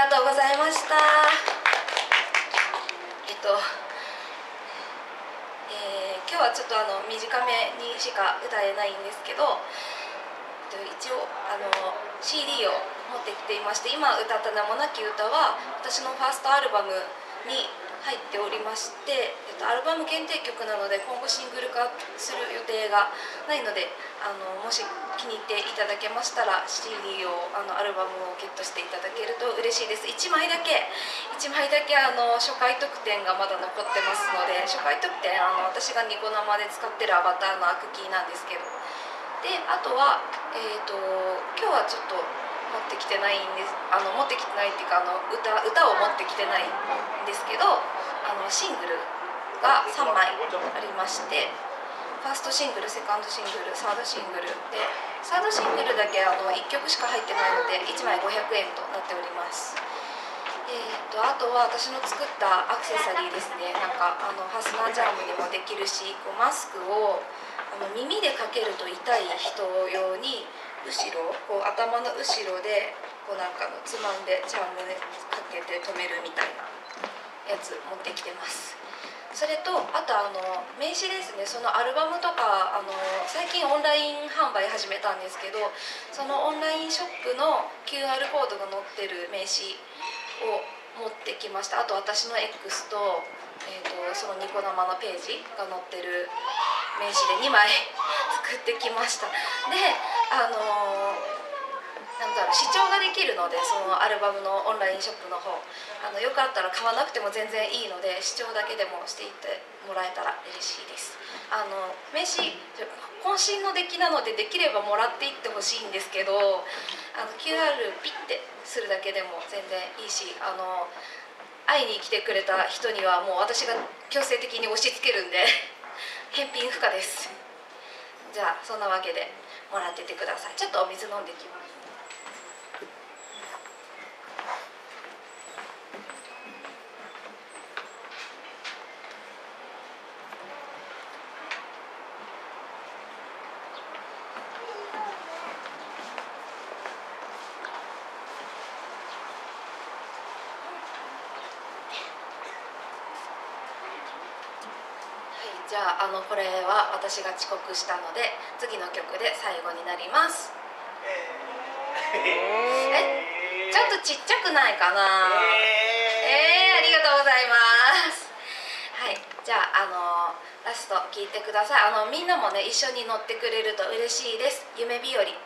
がとうございました。今日はちょっと短めにしか歌えないんですけど、一応CD を持ってきていまして、今歌った「名もなき歌」は私のファーストアルバムに入っておりまして、アルバム限定曲なので今後シングル化する予定がないので、もし気に入っていただけましたら CD をアルバムをゲットしていただけると嬉しいです。1枚だけ初回特典がまだ残ってますので、初回特典私がニコ生で使ってるアバターのアクキーなんですけど。であとは、今日はちょっと持ってきてないんです持ってきてないっていうか歌を持ってきてないんですけど、シングルが3枚ありまして、ファーストシングル、セカンドシングル、サードシングルで、サードシングルだけ1曲しか入ってないので1枚500円となっております。あとは私の作ったアクセサリーですね。なんかファスナージャームにもできるし、こうマスクを耳でかけると痛い人用に後ろこう頭の後ろでこうなんかつまんでチャームでかけて止めるみたいなやつ持ってきてます。それとあと名刺ですね。そのアルバムとか最近オンライン販売始めたんですけど、そのオンラインショップの QR コードが載ってる名刺を持ってきました。あと私の X と、そのニコ生のページが載ってる名刺で2枚作ってきました。でなんだろう、視聴ができるので、そのアルバムのオンラインショップの方よかったら買わなくても全然いいので、視聴だけでもしていってもらえたら嬉しいです。名刺渾身の出来なので、できればもらっていってほしいんですけど、QR ピッてするだけでも全然いいし、会いに来てくれた人にはもう私が強制的に押し付けるんで返品不可です。じゃあそんなわけでもらっててください。ちょっとお水飲んできます。じゃあ、これは私が遅刻したので次の曲で最後になります。ちょっとちっちゃくないかな。ありがとうございます。はい、じゃあラスト聴いてください。みんなもね一緒に乗ってくれると嬉しいです。夢日和。「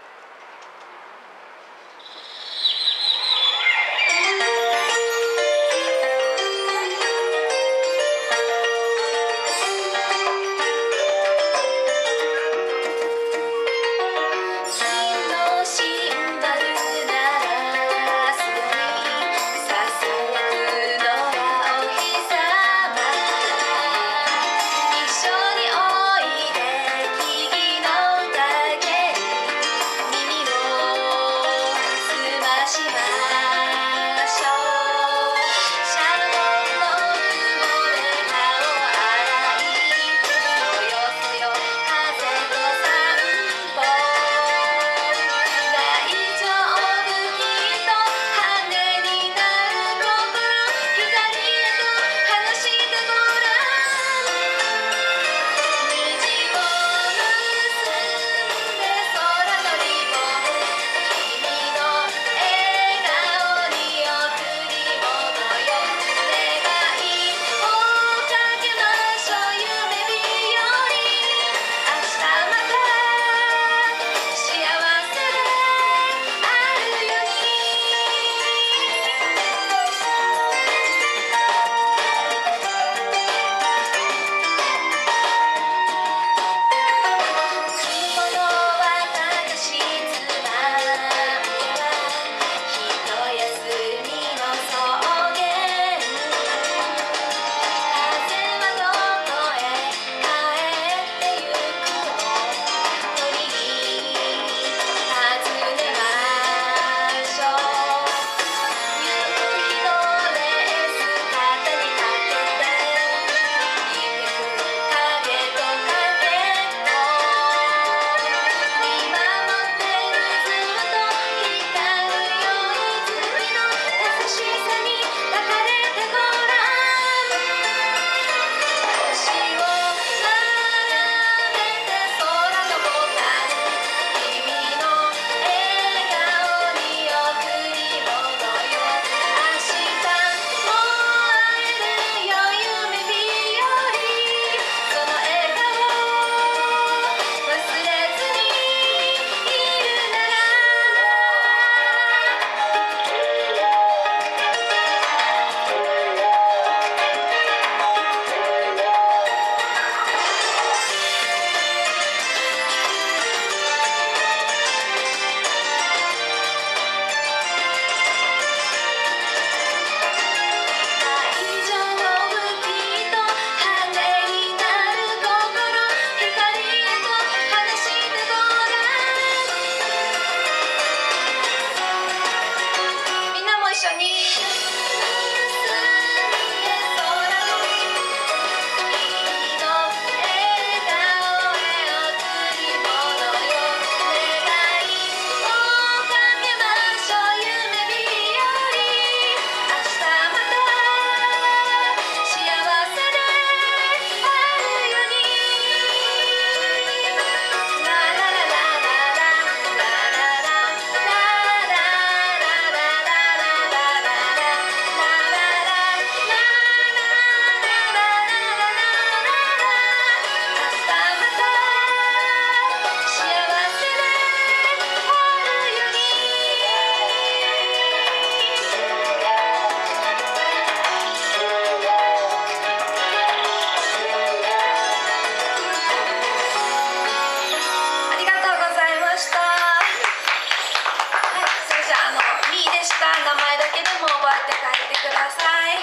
てください。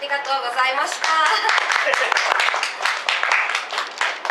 ありがとうございました。